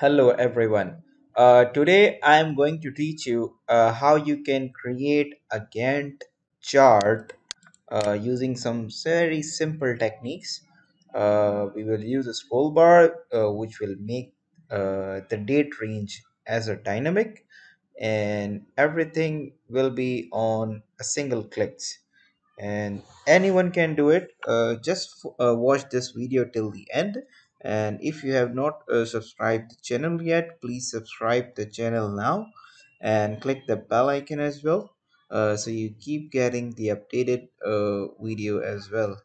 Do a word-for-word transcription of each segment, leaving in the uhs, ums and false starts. Hello everyone. Uh, today I am going to teach you uh, how you can create a Gantt chart uh, using some very simple techniques. Uh, we will use a scroll bar uh, which will make uh, the date range as a dynamic, and everything will be on a single clicks, and anyone can do it. Uh, just uh, watch this video till the end. And if you have not uh, subscribed the channel yet, please subscribe the channel now and click the bell icon as well, uh, so you keep getting the updated uh, video as well.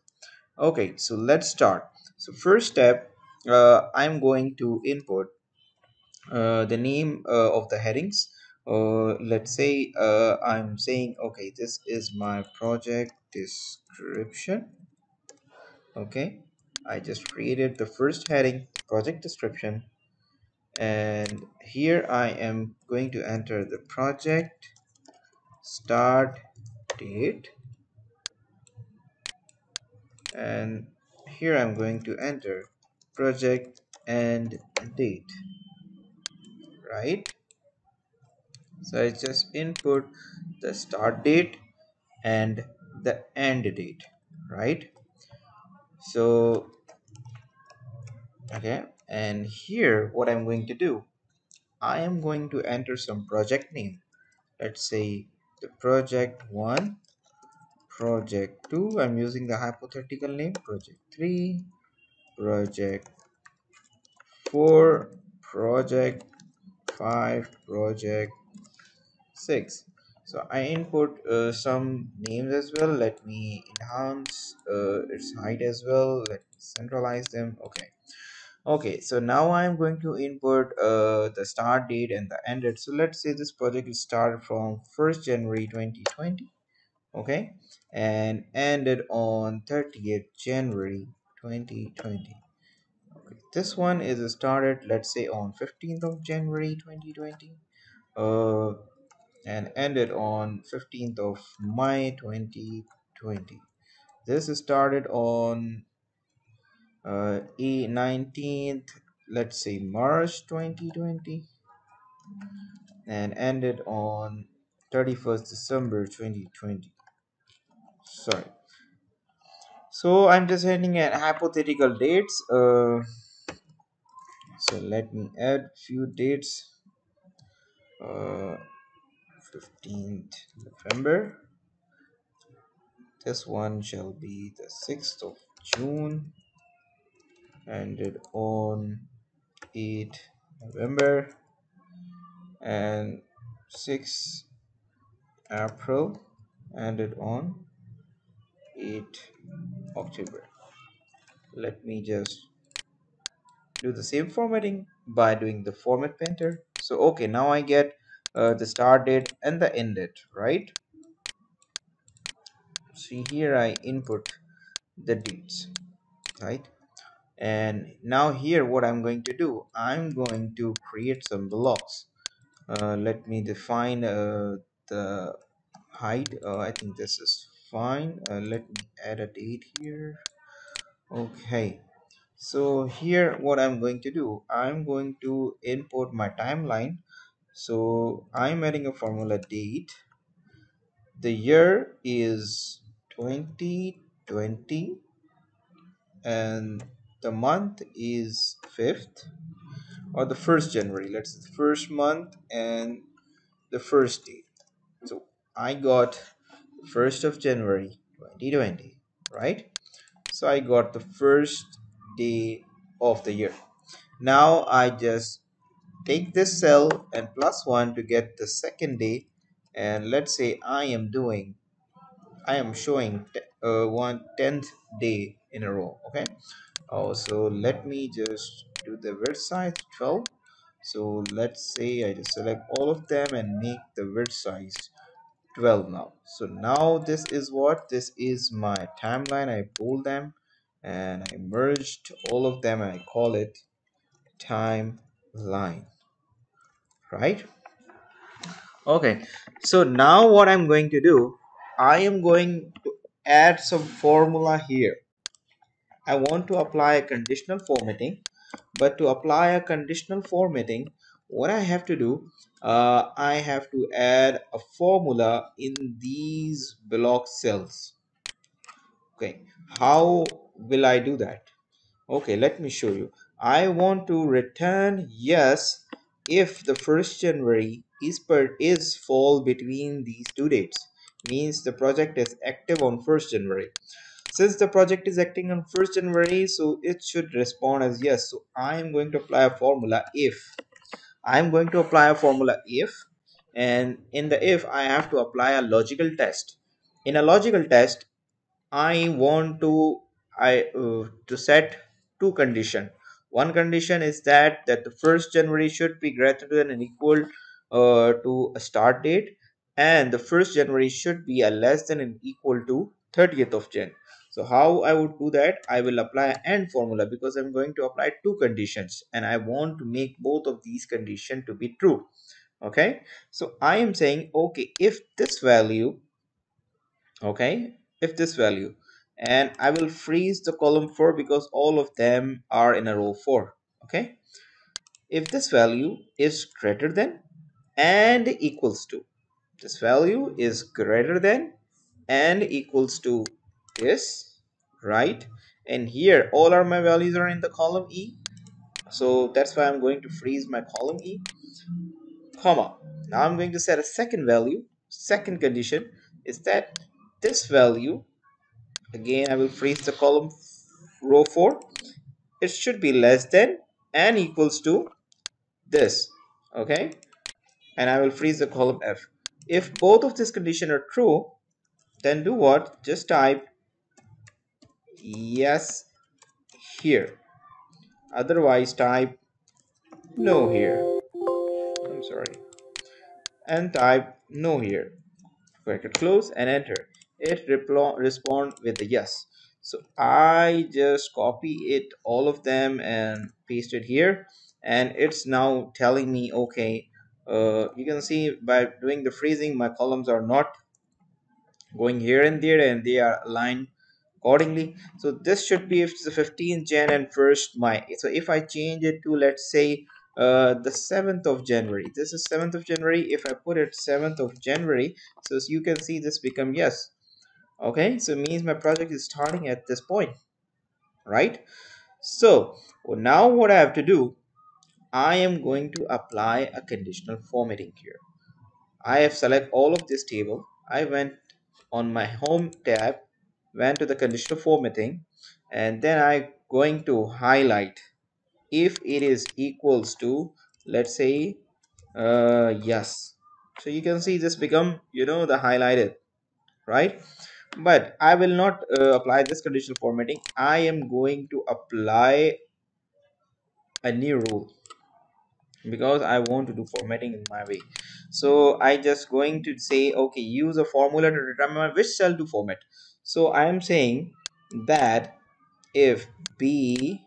Okay, so let's start. So first step, uh, I'm going to input uh, the name uh, of the headings. Uh, let's say uh, I'm saying, okay, this is my project description. Okay, I just created the first heading, project description, and here I am going to enter the project start date, and here I'm going to enter project end date, right? So I just input the start date and the end date, right? So okay, and here what I'm going to do, I am going to enter some project name. Let's say the project one, project two, I'm using the hypothetical name, project three, project four, project five, project six. So I input uh, some names as well. Let me enhance uh, its height as well. Let me centralize them. Okay. Okay. So now I'm going to input uh, the start date and the end date. So let's say this project is started from first January twenty twenty. Okay. And ended on thirtieth January twenty twenty. Okay. This one is started, let's say, on fifteenth of January twenty twenty. Uh, and ended on fifteenth of May twenty twenty. This is started on uh, nineteenth, let's say, March twenty twenty, and ended on thirty-first December twenty twenty. Sorry. So I'm just adding an hypothetical dates. Uh, so let me add few dates. Uh, fifteenth November, this one shall be the sixth of June, ended on eighth November, and sixth April, ended on eighth October. Let me just do the same formatting by doing the format painter. So okay, now I get Uh, the start date and the end date, right? See, here I input the dates, right? And now here what I'm going to do, I'm going to create some blocks. Uh, let me define uh, the height. uh, I think this is fine. Uh, let me add a date here. Okay, so here what I'm going to do, I'm going to input my timeline. So I'm adding a formula date. The year is twenty twenty, and the month is fifth, or the first January. Let's say the first month and the first day. So I got first of January twenty twenty, right? So I got the first day of the year. Now I just take this cell and plus one to get the second day, and let's say I am doing I am showing uh, one tenth day in a row. Okay, also let me just do the width size twelve. So let's say I just select all of them and make the width size twelve now. So now this is what this is my timeline. I bold them and I merged all of them and I call it timeline, right? Okay, so now what I'm going to do, I am going to add some formula here. I want to apply a conditional formatting. But to apply a conditional formatting, what I have to do, uh, I have to add a formula in these block cells. Okay, how will I do that? Okay, let me show you. I want to return yes if the first January is per is fall between these two dates, means the project is active on first January. Since the project is acting on first January, so it should respond as yes. So I am going to apply a formula if. I am going to apply a formula if, and in the if I have to apply a logical test. In a logical test, I want to I uh, to set two conditions. One condition is that that the first January should be greater than and equal uh, to a start date, and the first January should be a less than and equal to thirtieth of January. So how I would do that, I will apply an AND formula because I'm going to apply two conditions and I want to make both of these conditions to be true. Okay, so I am saying, okay, if this value, okay, if this value, and I will freeze the column four because all of them are in a row four. Okay, if this value is greater than and equals to, this value is greater than and equals to this, right? And here all are my values are in the column E, so that's why I'm going to freeze my column E, comma. Now I'm going to set a second value. Second condition is that this value, again I will freeze the column row four, it should be less than and equals to this. Okay, and I will freeze the column F. If both of these conditions are true, then do what? Just type yes here, otherwise type no here, I'm sorry, and type no here, bracket close and enter. It respond with a yes. So I just copy it, all of them, and paste it here, and it's now telling me, okay, uh, you can see by doing the freezing my columns are not going here and there and they are aligned accordingly. So this should be if it's the fifteenth January and first May. So if I change it to, let's say, uh, the seventh of January, this is seventh of January, if I put it seventh of January, so as you can see this become yes. Okay, so it means my project is starting at this point, right? So well, now what I have to do, I am going to apply a conditional formatting here. I have select all of this table. I went on my home tab, went to the conditional formatting, and then I going to highlight if it is equals to, let's say, uh, yes. So you can see this become, you know, the highlighted, right? But I will not uh, apply this conditional formatting. I am going to apply a new rule because I want to do formatting in my way. So I just going to say, okay, use a formula to determine which cell to format. So I am saying that if B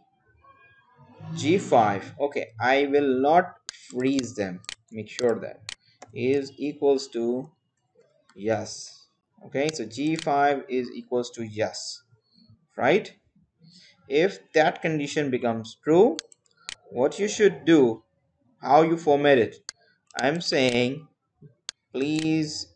G five, okay, I will not freeze them, make sure that is equals to yes. Okay, so G five is equals to yes, right? If that condition becomes true, what you should do, how you format it, I'm saying please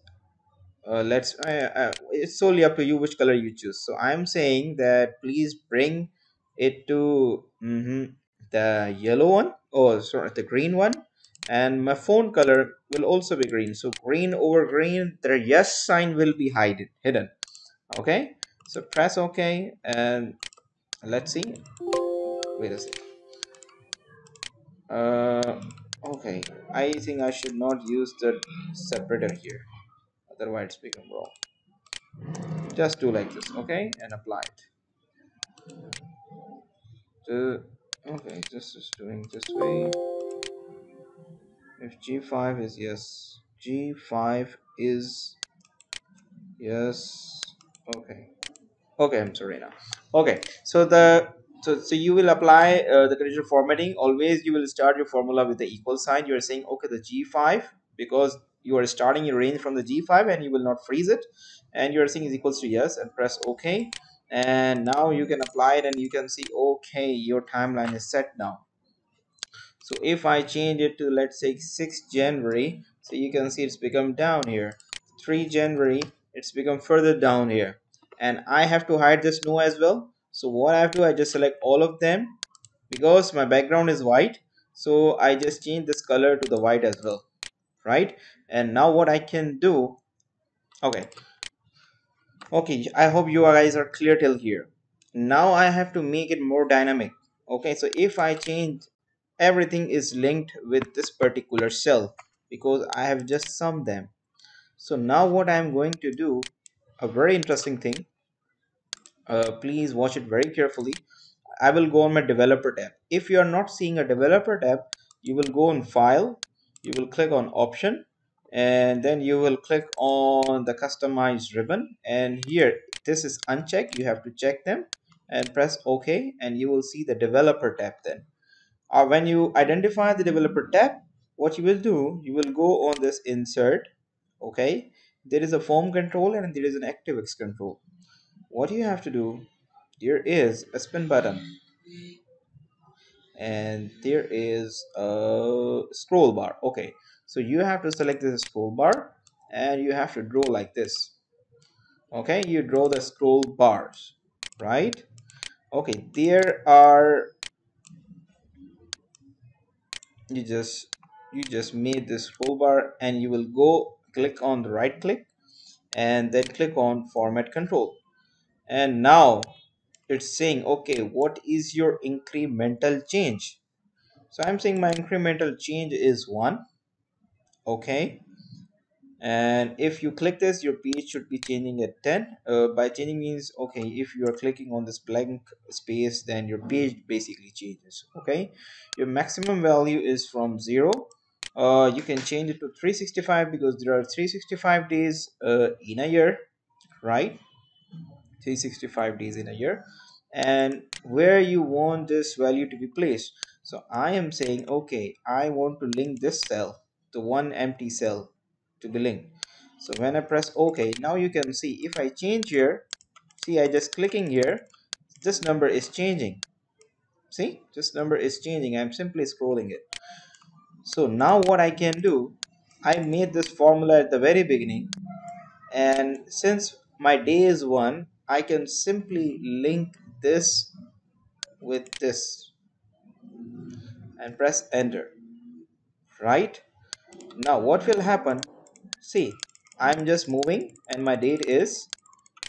uh, let's uh, uh, it's solely up to you which color you choose. So I'm saying that please bring it to mm-hmm, the yellow one, or sorry, the green one, and my phone color will also be green. So green over green, the yes sign will be hidden hidden okay, so press OK, and let's see, wait a second, uh, okay, I think I should not use the separator here, otherwise it's become wrong. Just do like this, okay, and apply it. So, okay, just is doing this way. If G five is yes, G five is yes, okay, okay, I'm sorry now. Okay, so the so so you will apply uh, the conditional formatting. Always you will start your formula with the equal sign. You are saying, okay, the G five, because you are starting your range from the G five and you will not freeze it, and you are saying is equals to yes, and press OK, and now you can apply it and you can see, okay, your timeline is set now. So if I change it to, let's say, sixth January, so you can see it's become down here. third January, it's become further down here. And I have to hide this no as well. So what I have to do, I just select all of them because my background is white. So I just change this color to the white as well, right? And now what I can do, okay. Okay, I hope you guys are clear till here. Now I have to make it more dynamic. Okay, so if I change, everything is linked with this particular cell because I have just summed them. So now what I'm going to do, a very interesting thing, uh, please watch it very carefully. I will go on my developer tab. If you are not seeing a developer tab, you will go on file, you will click on option, and then you will click on the customize ribbon, and here this is unchecked, you have to check them and press OK, and you will see the developer tab. Then uh, when you identify the developer tab, what you will do, you will go on this insert. Okay, there is a form control and there is an ActiveX control. What you have to do, there is a spin button and there is a scroll bar. Okay, so you have to select this scroll bar and you have to draw like this. Okay, you draw the scroll bars, right? Okay, there are, you just you just made this scroll bar and you will go click on the right click and then click on format control, and now it's saying, okay, what is your incremental change? So I'm saying my incremental change is one. Okay, and if you click this, your page should be changing at ten. Uh, by changing means, okay, if you are clicking on this blank space, then your page basically changes. Okay, your maximum value is from zero. Uh, you can change it to three sixty-five because there are three sixty-five days uh, in a year, right? three sixty-five days in a year, and where you want this value to be placed. So I am saying, okay, I want to link this cell, the one empty cell, to be linked. So when I press OK, now you can see if I change here, see, I just clicking here, this number is changing. See, this number is changing. I'm simply scrolling it. So now what I can do, I made this formula at the very beginning, and since my day is one, I can simply link this with this and press enter, right? Now what will happen, see, I'm just moving and my date is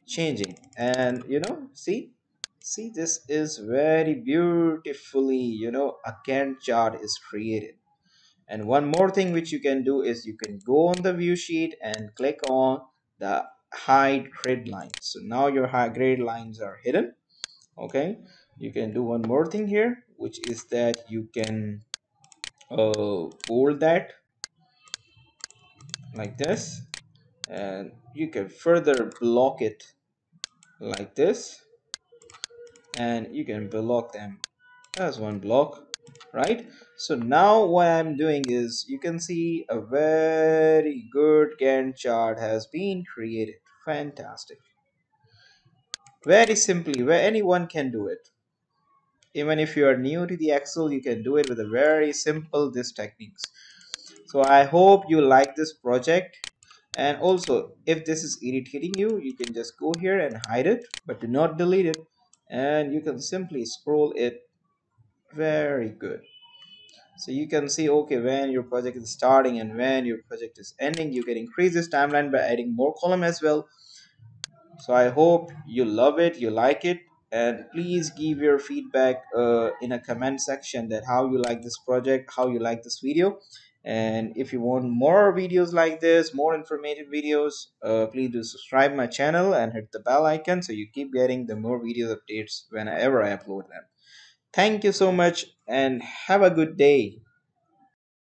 changing, and you know, see see this is very beautifully, you know, a Gantt chart is created. And one more thing which you can do is you can go on the view sheet and click on the hide grid lines. So now your high grade lines are hidden. Okay, you can do one more thing here, which is that you can uh, fold that like this, and you can further block it like this, and you can block them as one block, right? So now what I'm doing is, you can see a very good Gantt chart has been created. Fantastic, very simply, where anyone can do it. Even if you are new to the Excel, you can do it with a very simple these techniques. So I hope you like this project, and also if this is irritating you, you can just go here and hide it, but do not delete it, and you can simply scroll it. Very good. So you can see, okay, when your project is starting and when your project is ending. You can increase this timeline by adding more column as well. So I hope you love it, you like it, and please give your feedback uh, in a comment section that how you like this project, how you like this video. And if you want more videos like this, more informative videos, uh, please do subscribe my channel and hit the bell icon so you keep getting the more video updates whenever I upload them. Thank you so much and have a good day.